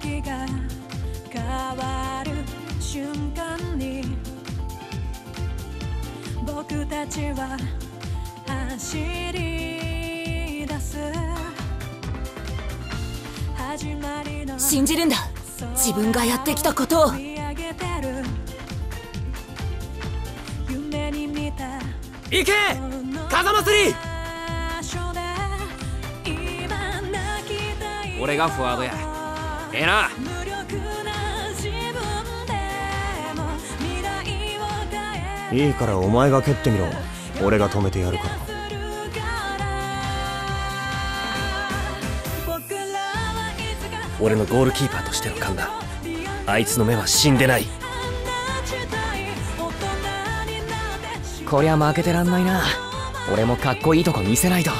月が変わる瞬間に僕たちは走り出す。始まりの信じるんだ、自分がやってきたことを。行け風祭り。俺がフォワードや。ええな。いいからお前が蹴ってみろ。俺が止めてやるから。俺のゴールキーパーとしての勘だ。あいつの目は死んでない。こりゃ負けてらんないな。俺もかっこいいとこ見せないと。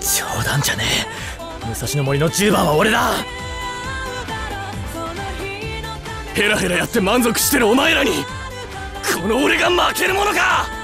冗談じゃねえ。武蔵野森の10番は俺だ。ヘラヘラやって満足してるお前らにこの俺が負けるものか。